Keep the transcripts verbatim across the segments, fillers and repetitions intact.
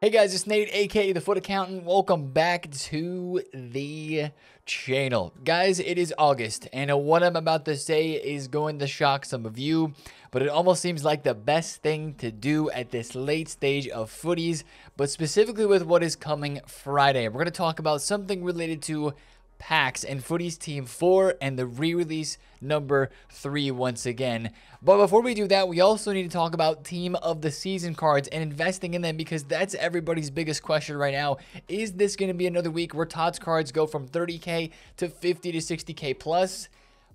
Hey guys, it's Nate, aka The FUT Accountant. Welcome back to the channel. Guys, it is August, and what I'm about to say is going to shock some of you, but it almost seems like the best thing to do at this late stage of footies, but specifically with what is coming Friday. We're going to talk about something related to packs and footies team four and the re-release number three once again. But before we do that, we also need to talk about team of the season cards and investing in them, because that's everybody's biggest question right now. Is this going to be another week where Tots cards go from thirty K to fifty to sixty K plus?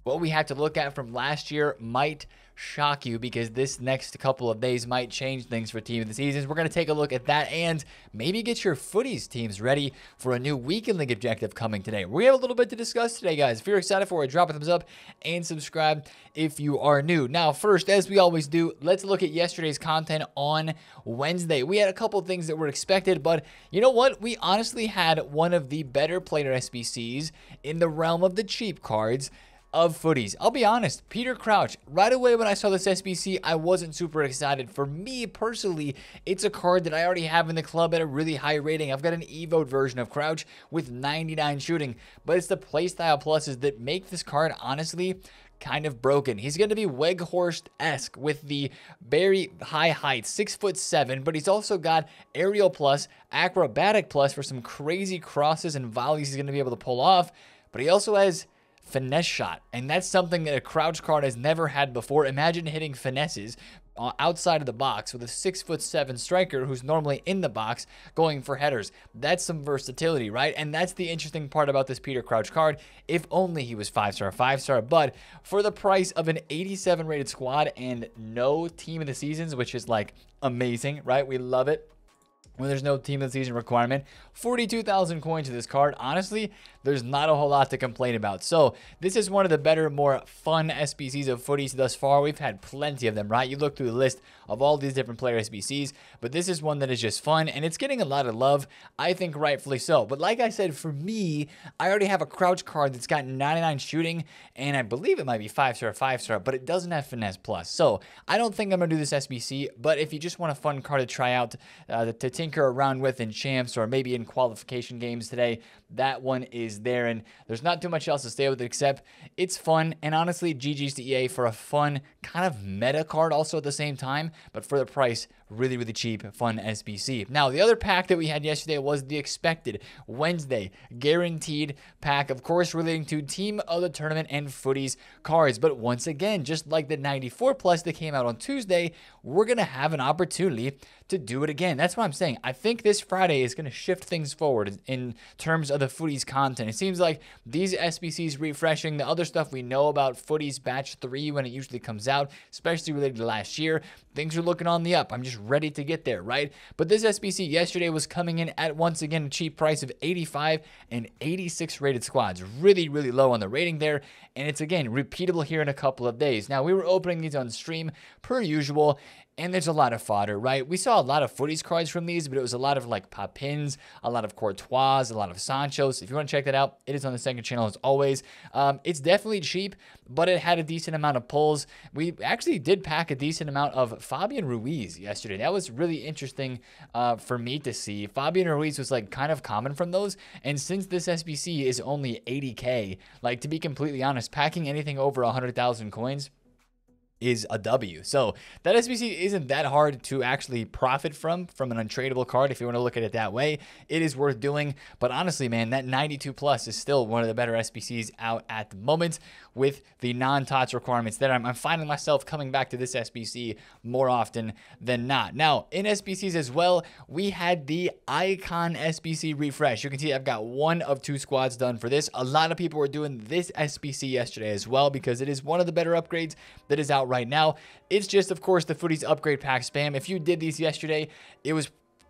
What we have to look at from last year might shock you, because this next couple of days might change things for team of the seasons. We're going to take a look at that and maybe get your footies teams ready for a new weekend league objective coming today. We have a little bit to discuss today, guys. If you're excited for it, drop a thumbs up and subscribe if you are new. Now, first, as we always do, let's look at yesterday's content on Wednesday. We had a couple things that were expected, but you know what? We honestly had one of the better player S B Cs in the realm of the cheap cards of footies. I'll be honest, Peter Crouch, right away when I saw this S B C, I wasn't super excited. For me personally, it's a card that I already have in the club at a really high rating. I've got an E V O D version of Crouch with ninety-nine shooting, but it's the playstyle pluses that make this card honestly kind of broken. He's going to be Weghorst-esque with the very high height, six foot seven, but he's also got aerial plus, acrobatic plus for some crazy crosses and volleys he's going to be able to pull off, but he also has finesse shot, and that's something that a Crouch card has never had before. Imagine hitting finesses outside of the box with a six foot seven striker who's normally in the box going for headers. That's some versatility, right? And that's the interesting part about this Peter Crouch card. If only he was five star, five star, but for the price of an eighty-seven rated squad and no team of the seasons, which is like amazing, right? We love it when there's no team of the season requirement. forty-two thousand coins to this card. Honestly, there's not a whole lot to complain about. So this is one of the better, more fun S B Cs of footies thus far. We've had plenty of them, right? You look through the list of all these different player S B Cs, but this is one that is just fun, and it's getting a lot of love, I think rightfully so. But like I said, for me, I already have a Crouch card that's got ninety-nine shooting, and I believe it might be five-star, five-star, but it doesn't have finesse plus. So I don't think I'm going to do this S B C, but if you just want a fun card to try out, uh, to take tinker around with in champs or maybe in qualification games today, that one is there. And there's not too much else to say with it, except it's fun, and honestly G G's to E A for a fun kind of meta card also at the same time, but for the price, really really cheap, fun S B C. Now the other pack that we had yesterday was the expected Wednesday guaranteed pack, of course relating to team of the tournament and footies cards. But once again, just like the ninety-four plus that came out on Tuesday, we're gonna have an opportunity to do it again. That's what I'm saying. I think this Friday is going to shift things forward in terms of the footies content. It seems like these S B Cs refreshing, the other stuff we know about footies batch three when it usually comes out, especially related to last year, things are looking on the up. I'm just ready to get there, right? But this S B C yesterday was coming in at once again a cheap price of eighty-five and eighty-six rated squads. Really, really low on the rating there. And it's again repeatable here in a couple of days. Now we were opening these on stream per usual, and there's a lot of fodder, right? We saw a lot of footies cards from these, but it was a lot of like Papins, a lot of Courtois, a lot of Sanchos. If you want to check that out, it is on the second channel as always. Um, it's definitely cheap, but it had a decent amount of pulls. We actually did pack a decent amount of Fabian Ruiz yesterday. That was really interesting uh, for me to see. Fabian Ruiz was like kind of common from those. And since this S B C is only eighty K, like to be completely honest, packing anything over one hundred thousand coins is a W. So that S B C isn't that hard to actually profit from, from an untradeable card. If you want to look at it that way, it is worth doing. But honestly, man, that ninety-two plus is still one of the better S B Cs out at the moment with the non-Tots requirements that I'm, I'm finding myself coming back to this S B C more often than not. Now in S B Cs as well, we had the Icon S B C refresh. You can see I've got one of two squads done for this. A lot of people were doing this S B C yesterday as well, because it is one of the better upgrades that is out right now. It's just, of course, the footies upgrade pack spam. If you did these yesterday, it was,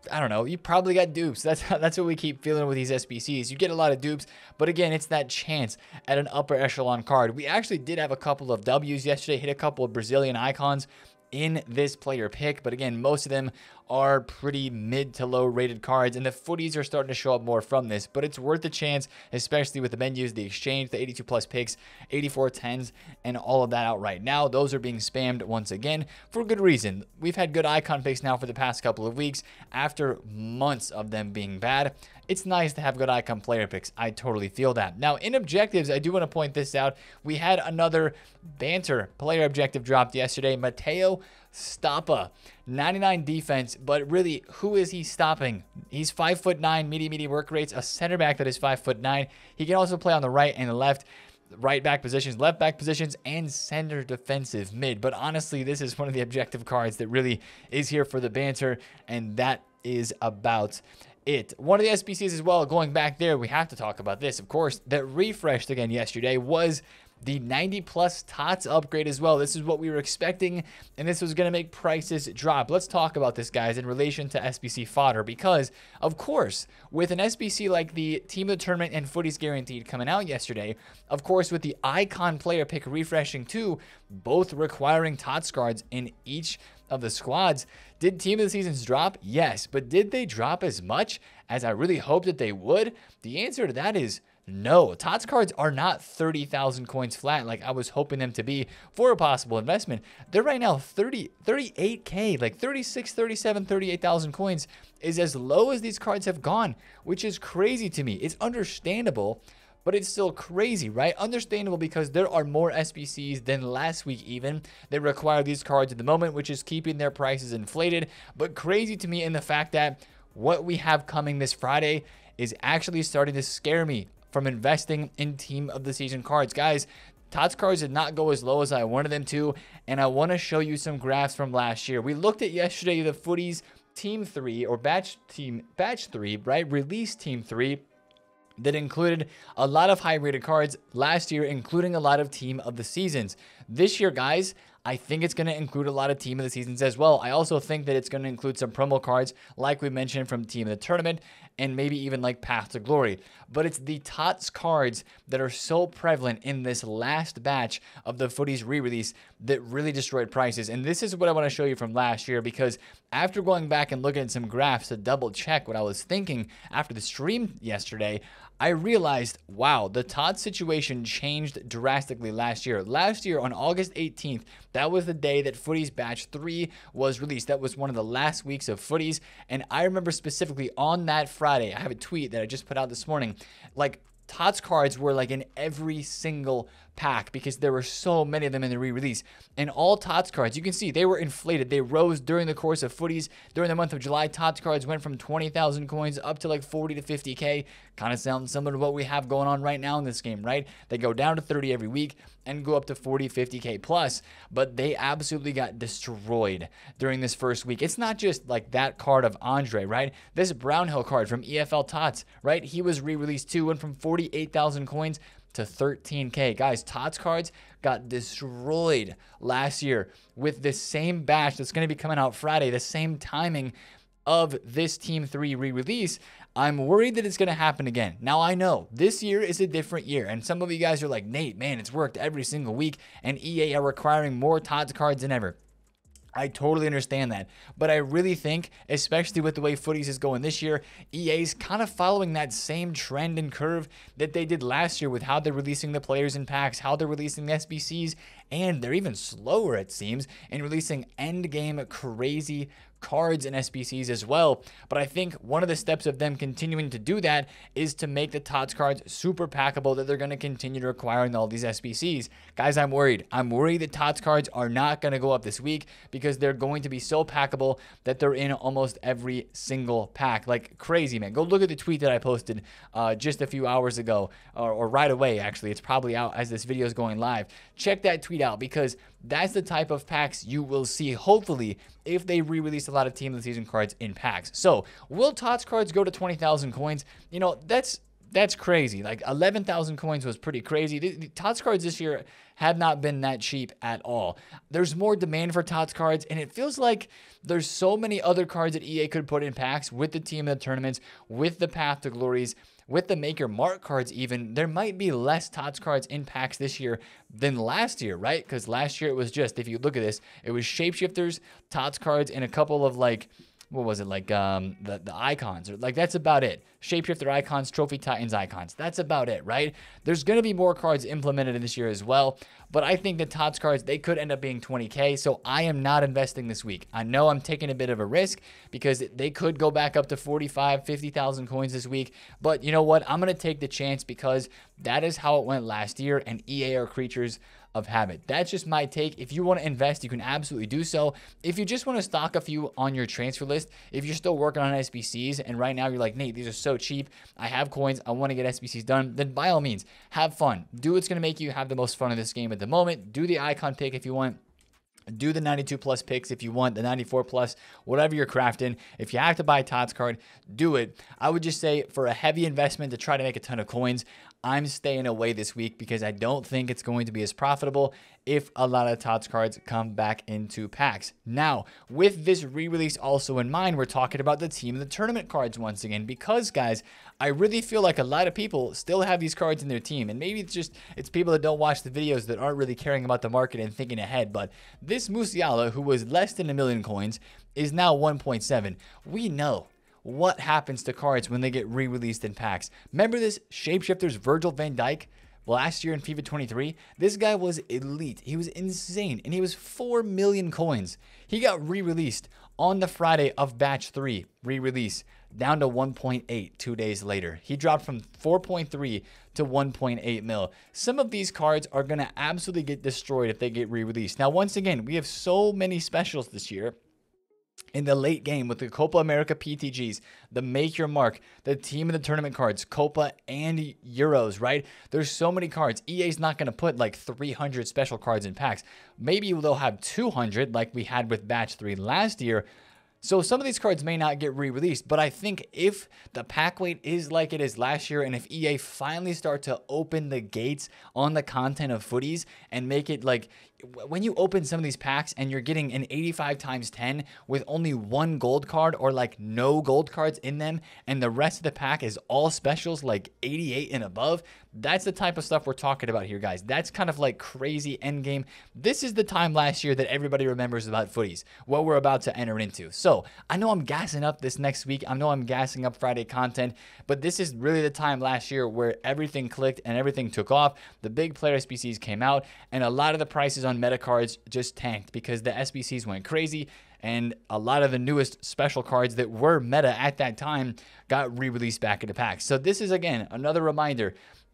I don't know, you probably got dupes. That's how, that's what we keep feeling with these S B Cs. You get a lot of dupes, but again, it's that chance at an upper echelon card. We actually did have a couple of W's yesterday, hit a couple of Brazilian icons in this player pick, but again, most of them are pretty mid to low rated cards, and the footies are starting to show up more from this, but it's worth a chance, especially with the menus, the exchange, the eighty-two plus picks, eighty-four tens, and all of that out right now. Those are being spammed once again for good reason. We've had good icon picks now for the past couple of weeks after months of them being bad. It's nice to have good icon player picks. I totally feel that. Now, in objectives, I do want to point this out. We had another banter player objective dropped yesterday. Matteo Stoppa, ninety-nine defense, but really, who is he stopping? He's five foot nine, meaty, meaty work rates, a center back that is five foot nine. He can also play on the right and the left. Right back positions, left back positions, and center defensive mid. But honestly, this is one of the objective cards that really is here for the banter, and that is about it. One of the S B Cs as well, going back there, we have to talk about this, of course, that refreshed again yesterday was the ninety plus T O T S upgrade as well. This is what we were expecting, and this was going to make prices drop. Let's talk about this, guys, in relation to S B C fodder, because, of course, with an S B C like the Team of the Tournament and Footies Guaranteed coming out yesterday, of course, with the Icon player pick refreshing too, both requiring T O T S cards in each of the squads. Did Team of the Seasons drop? Yes, but did they drop as much as I really hoped that they would? The answer to that is no. T O T S cards are not thirty thousand coins flat like I was hoping them to be for a possible investment. They're right now thirty, thirty-eight K, like thirty-six, thirty-seven, thirty-eight thousand coins is as low as these cards have gone, which is crazy to me. It's understandable, but it's still crazy, right? Understandable because there are more S B Cs than last week even that require these cards at the moment, which is keeping their prices inflated. But crazy to me in the fact that what we have coming this Friday is actually starting to scare me from investing in Team of the Season cards. Guys, T O T S cards did not go as low as I wanted them to, and I want to show you some graphs from last year. We looked at yesterday the Footies Team three, or Batch Team Batch three, right? Release Team three, that included a lot of high-rated cards last year, including a lot of Team of the Seasons. This year, guys, I think it's going to include a lot of Team of the Seasons as well. I also think that it's going to include some promo cards, like we mentioned, from Team of the Tournament, and maybe even like Path to Glory. But it's the T O T S cards that are so prevalent in this last batch of the Footies re-release that really destroyed prices. And this is what I want to show you from last year, because after going back and looking at some graphs to double-check what I was thinking after the stream yesterday, I realized, wow, the T O T S situation changed drastically last year. Last year on August eighteenth, that was the day that Footies Batch three was released. That was one of the last weeks of Footies. And I remember specifically on that Friday, I have a tweet that I just put out this morning, like T O T S cards were like in every single pack because there were so many of them in the re-release. And all T O T S cards, you can see they were inflated. They rose during the course of Footies. During the month of July, T O T S cards went from twenty thousand coins up to like forty to fifty K. Kind of sounds similar to what we have going on right now in this game, right? They go down to thirty every week and go up to forty, fifty K plus, but they absolutely got destroyed during this first week. It's not just like that card of Andre, right? This Brownhill card from E F L T O T S, right? He was re-released too, went from forty-eight thousand coins to thirteen K. Guys, T O T S cards got destroyed last year with this same batch that's going to be coming out Friday, the same timing of this Team three re-release. I'm worried that it's going to happen again. Now, I know this year is a different year, and some of you guys are like, Nate, man, it's worked every single week, and E A are requiring more T O T S cards than ever. I totally understand that, but I really think, especially with the way Footies is going this year, E A's kind of following that same trend and curve that they did last year with how they're releasing the players in packs, how they're releasing the S B Cs, and they're even slower, it seems, in releasing endgame crazy cards and S B Cs as well. But I think one of the steps of them continuing to do that is to make the T O T S cards super packable, that they're going to continue to require in all these S B Cs. Guys, I'm worried. I'm worried that T O T S cards are not going to go up this week because they're going to be so packable that they're in almost every single pack. Like crazy, man. Go look at the tweet that I posted uh, just a few hours ago, or, or right away, actually. It's probably out as this video is going live. Check that tweet out, because that's the type of packs you will see, hopefully, if they re-release a lot of Team of the Season cards in packs. So, will T O T S cards go to twenty thousand coins? You know, that's that's crazy. Like, eleven thousand coins was pretty crazy. The, the T O T S cards this year have not been that cheap at all. There's more demand for T O T S cards, and it feels like there's so many other cards that E A could put in packs with the Team of the Tournaments, with the Path to Glories, with the Maker Mark cards even. There might be less T O T S cards in packs this year than last year, right? Because last year it was just, if you look at this, it was Shapeshifters, T O T S cards, and a couple of like what was it, like um, the, the icons, or like that's about it. Shapeshifter icons, Trophy Titans icons, that's about it, right? There's going to be more cards implemented this year as well, but I think the Tots cards, they could end up being twenty K, so I am not investing this week. I know I'm taking a bit of a risk because they could go back up to forty-five, fifty thousand coins this week, but you know what? I'm going to take the chance because that is how it went last year, and E A are creatures of habit. That's just my take. If you want to invest, you can absolutely do so. If you just want to stock a few on your transfer list, if you're still working on S B Cs and right now you're like, Nate, these are so cheap, I have coins, I want to get S B Cs done, then by all means, have fun. Do what's going to make you have the most fun in this game at the moment. Do the icon pick if you want. Do the ninety-two plus picks if you want, the ninety-four plus, whatever you're crafting. If you have to buy Tots card, do it. I would just say for a heavy investment to try to make a ton of coins, I'm staying away this week because I don't think it's going to be as profitable if a lot of Tots cards come back into packs. Now, with this re-release also in mind, we're talking about the team of the tournament cards once again, because guys, I really feel like a lot of people still have these cards in their team, and maybe it's just, it's people that don't watch the videos that aren't really caring about the market and thinking ahead, but this Musiala, who was less than a million coins, is now one point seven. We know what happens to cards when they get re-released in packs. Remember this Shapeshifter's Virgil van Dijk? Last year in FIFA twenty-three, this guy was elite. He was insane, and he was four million coins. He got re-released on the Friday of batch three, re-release, down to one point eight two days later. He dropped from four point three to one point eight mil. Some of these cards are going to absolutely get destroyed if they get re-released. Now, once again, we have so many specials this year. In the late game with the Copa America P T Gs, the Make Your Mark, the Team of the Tournament cards, Copa and Euros, right? There's so many cards. E A's not going to put like three hundred special cards in packs. Maybe they'll have two hundred like we had with batch three last year. So some of these cards may not get re-released, but I think if the pack weight is like it is last year, and if E A finally start to open the gates on the content of footies and make it like, when you open some of these packs and you're getting an eighty-five times ten with only one gold card or like no gold cards in them, and the rest of the pack is all specials like eighty-eight and above, that's the type of stuff we're talking about here, guys. That's kind of like crazy endgame. This is the time last year that everybody remembers about footies, what we're about to enter into. So I know I'm gassing up this next week. I know I'm gassing up Friday content, but this is really the time last year where everything clicked and everything took off. The big player S B Cs came out, and a lot of the prices on meta cards just tanked because the S B Cs went crazy, and a lot of the newest special cards that were meta at that time got re-released back into packs. So this is, again, another reminder.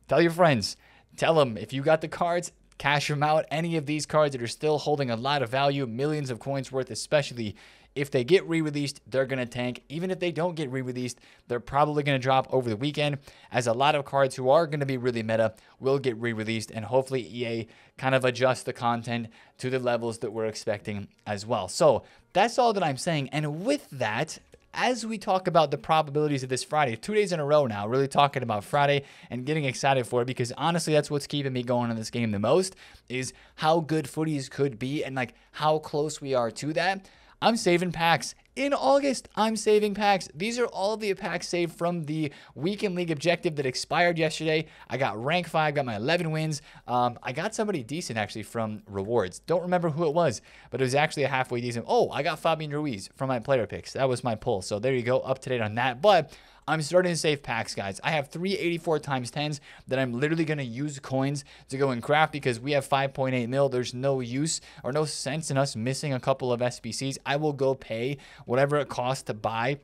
Tell your friends. Tell them if you got the cards, cash them out. Any of these cards that are still holding a lot of value, millions of coins worth especially, if they get re-released, they're going to tank. Even if they don't get re-released, they're probably going to drop over the weekend, as a lot of cards who are going to be really meta will get re-released, and hopefully E A kind of adjusts the content to the levels that we're expecting as well. So that's all that I'm saying. And with that, as we talk about the probabilities of this Friday, two days in a row now, really talking about Friday and getting excited for it, because honestly, that's what's keeping me going on this game the most, is how good footies could be and like how close we are to that. I'm saving packs. In August, I'm saving packs. These are all the packs saved from the weekend league objective that expired yesterday. I got rank five, got my eleven wins. Um, I got somebody decent actually from rewards. Don't remember who it was, but it was actually a halfway decent. Oh, I got Fabian Ruiz from my player picks. That was my pull. So there you go, up to date on that. But I'm starting to save packs, guys. I have three eighty-four times tens that I'm literally going to use coins to go and craft, because we have five point eight mil. There's no use or no sense in us missing a couple of S B Cs. I will go pay whatever it costs to buy.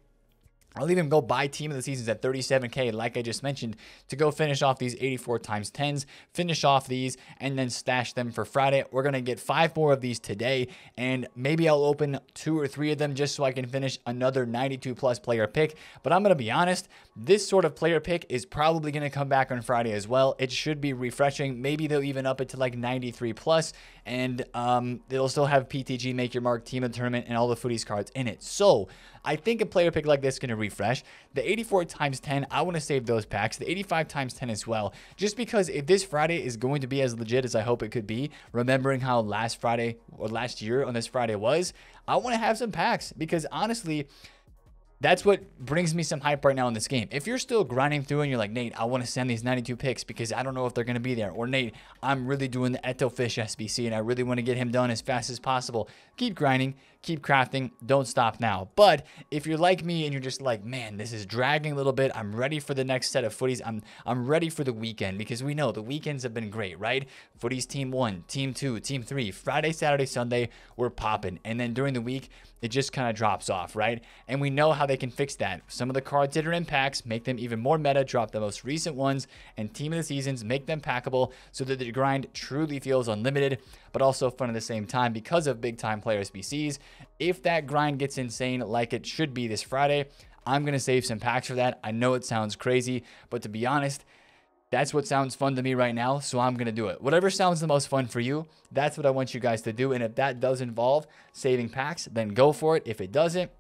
I'll even go buy team of the seasons at thirty-seven K, like I just mentioned, to go finish off these eighty-four times tens, finish off these, and then stash them for Friday. We're going to get five more of these today, and maybe I'll open two or three of them just so I can finish another ninety-two plus player pick. But I'm going to be honest, this sort of player pick is probably going to come back on Friday as well. It should be refreshing. Maybe they'll even up it to like ninety-three plus, and um, they'll still have P T G, Make Your Mark, Team of the Tournament, and all the footies cards in it. So I think a player pick like this is going to refresh. The eighty-four times ten, I want to save those packs. The eighty-five times ten as well, just because if this Friday is going to be as legit as I hope it could be, remembering how last Friday or last year on this Friday was, I want to have some packs, because honestly, that's what brings me some hype right now in this game. If you're still grinding through and you're like, Nate, I want to send these ninety-two picks because I don't know if they're going to be there. Or Nate, I'm really doing the Eto Fish S B C and I really want to get him done as fast as possible. Keep grinding, keep crafting, don't stop now. But if you're like me and you're just like, man, this is dragging a little bit, I'm ready for the next set of footies, I'm I'm ready for the weekend, because we know the weekends have been great, right? Footies team one, team two, team three, Friday, Saturday, Sunday, we're popping. And then during the week, it just kind of drops off, right? And we know how they can fix that. Some of the cards that are in packs, make them even more meta, drop the most recent ones, and team of the seasons, make them packable so that the grind truly feels unlimited, but also fun at the same time because of big time players B Cs. If that grind gets insane like it should be this Friday, I'm going to save some packs for that. I know it sounds crazy, but to be honest, that's what sounds fun to me right now, so I'm going to do it. Whatever sounds the most fun for you, that's what I want you guys to do. And if that does involve saving packs, then go for it. If it doesn't,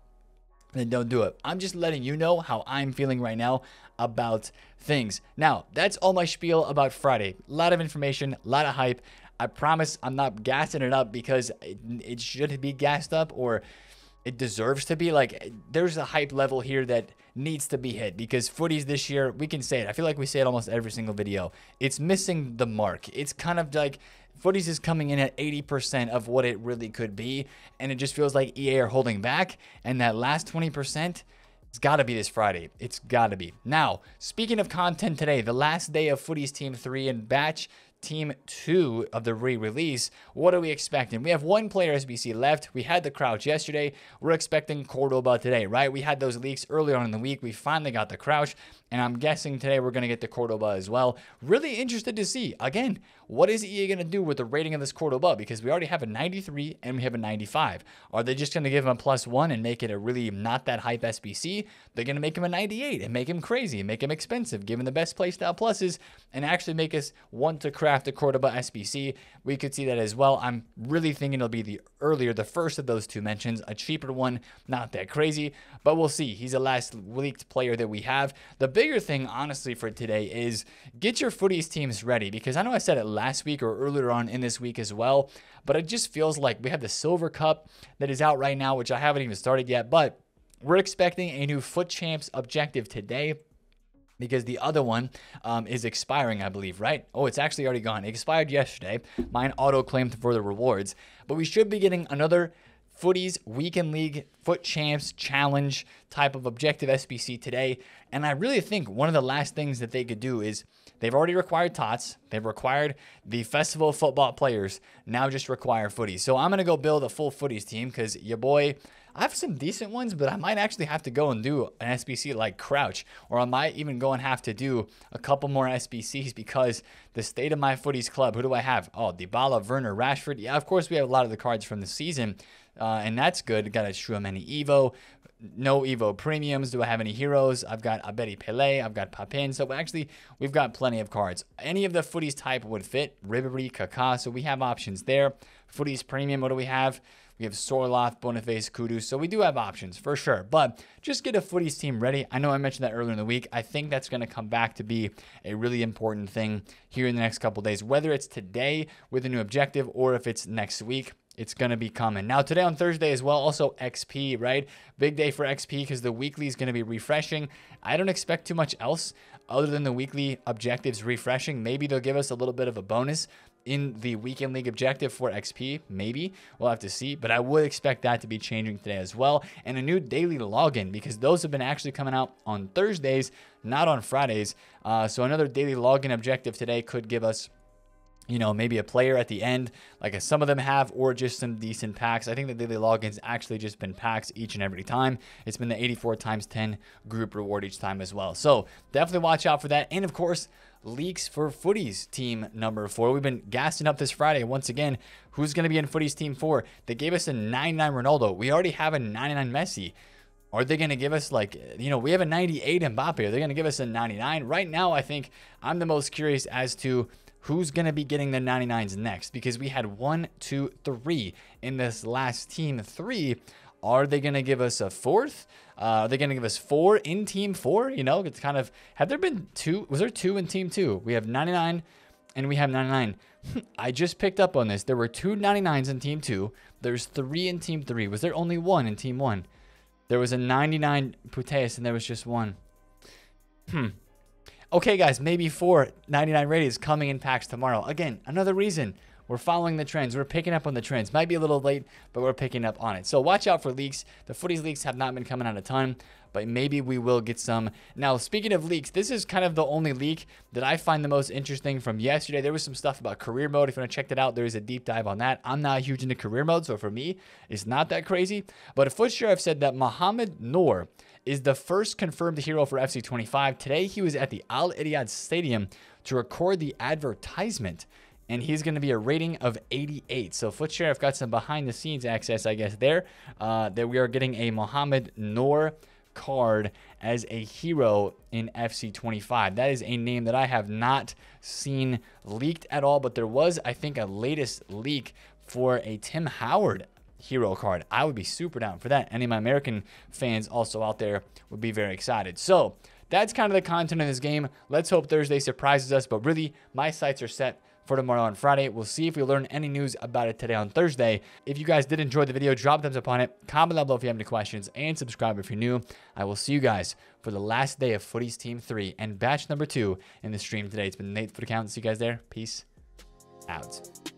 then don't do it. I'm just letting you know how I'm feeling right now about things. Now, that's all my spiel about Friday. A lot of information, a lot of hype. I promise I'm not gassing it up because it, it should be gassed up, or it deserves to be. Like, there's a hype level here that needs to be hit, because footies this year, we can say it. I feel like we say it almost every single video. It's missing the mark. It's kind of like footies is coming in at eighty percent of what it really could be, and it just feels like E A are holding back, and that last twenty percent, it's got to be this Friday. It's got to be. Now, speaking of content today, the last day of footies Team three and Batch Team two of the re-release, what are we expecting? We have one player S B C left. We had the Crouch yesterday. We're expecting Cordoba today, right? We had those leaks earlier on in the week. We finally got the Crouch, and I'm guessing today we're going to get the Cordoba as well. Really interested to see, again, what is E A going to do with the rating of this Cordoba? Because we already have a ninety-three and we have a ninety-five. Are they just going to give him a plus one and make it a really not that hype S B C? They're going to make him a ninety-eight and make him crazy and make him expensive, give him the best playstyle pluses, and actually make us want to craft the Cordoba S B C. We could see that as well. I'm really thinking it'll be the earlier, the first of those two mentions, a cheaper one, not that crazy, but we'll see. He's the last leaked player that we have. The bigger thing, honestly, for today is get your footies teams ready, because I know I said it last week or earlier on in this week as well, but it just feels like we have the Silver Cup that is out right now, which I haven't even started yet, but we're expecting a new Foot Champs objective today, because the other one um, is expiring, I believe, right? Oh, it's actually already gone. It expired yesterday. Mine auto-claimed for the rewards. But we should be getting another footies weekend league Foot Champs challenge type of objective S B C today. And I really think one of the last things that they could do is they've already required tots. They've required the festival football players. Now just require footies. So I'm going to go build a full footies team, because your boy... I have some decent ones, but I might actually have to go and do an S B C like Crouch, or I might even go and have to do a couple more S B Cs, because the state of my footies club, who do I have? Oh, Dybala, Werner, Rashford. Yeah, of course, we have a lot of the cards from the season, uh, and that's good. Got a true many Evo. No Evo premiums. Do I have any heroes? I've got Abedi Pele. I've got Papins. So actually, we've got plenty of cards. Any of the footies type would fit. Rivery, Kaka. So we have options there. Footies premium, what do we have? We have Sorloth, Boniface, Kudu. So we do have options for sure. But just get a footies team ready. I know I mentioned that earlier in the week. I think that's going to come back to be a really important thing here in the next couple of days, whether it's today with a new objective or if it's next week. It's going to be coming. Now, today on Thursday as well, also X P, right? Big day for X P because the weekly is going to be refreshing. I don't expect too much else other than the weekly objectives refreshing. Maybe they'll give us a little bit of a bonus in the weekend league objective for X P. Maybe. We'll have to see. But I would expect that to be changing today as well. And a new daily login, because those have been actually coming out on Thursdays, not on Fridays. Uh, so another daily login objective today could give us, you know, maybe a player at the end, like some of them have, or just some decent packs. I think the daily login's actually just been packs each and every time. It's been the eighty-four times ten group reward each time as well. So definitely watch out for that. And of course, leaks for footies team number four. We've been gassing up this Friday. Once again, who's going to be in footies team four? They gave us a ninety-nine Ronaldo. We already have a ninety-nine Messi. Are they going to give us, like, you know, we have a ninety-eight Mbappe. Are they going to give us a ninety-nine? Right now, I think I'm the most curious as to who's going to be getting the ninety-nines next, because we had one, two, three in this last team three. Are they going to give us a fourth? Uh, are they going to give us four in team four? You know, it's kind of, have there been two? Was there two in team two? We have ninety-nine and we have ninety-nine. I just picked up on this. There were two ninety-nines in team two. There's three in team three. Was there only one in team one? There was a ninety-nine Puteus and there was just one. Hmm. Okay, guys, maybe four ninety-nine ratings coming in packs tomorrow. Again, another reason We're following the trends. We're picking up on the trends. Might be a little late, but we're picking up on it. So watch out for leaks. The footies leaks have not been coming out a ton, but maybe we will get some. Now, speaking of leaks, this is kind of the only leak that I find the most interesting from yesterday. There was some stuff about career mode. If you want to check that out, there is a deep dive on that. I'm not huge into career mode, so for me, it's not that crazy. But a foot sheriff said that Mohamed Noor is the first confirmed hero for F C twenty-five. Today, he was at the Al-Idiad Stadium to record the advertisement, and he's going to be a rating of eighty-eight. So Foot Sheriff got some behind-the-scenes access, I guess, there, uh, that we are getting a Mohamed Noor card as a hero in F C twenty-five. That is a name that I have not seen leaked at all, but there was, I think, a latest leak for a Tim Howard hero card. I would be super down for that. Any of my American fans also out there would be very excited. So that's kind of the content of this game. Let's hope Thursday surprises us, but really, my sights are set for tomorrow on Friday. We'll see if we learn any news about it today on Thursday. If you guys did enjoy the video, drop thumbs up on it, comment down below if you have any questions, and subscribe if you're new. I will see you guys for the last day of Footies Team three and batch number two in the stream today. It's been Nate FUT Accountant. See you guys there. Peace out.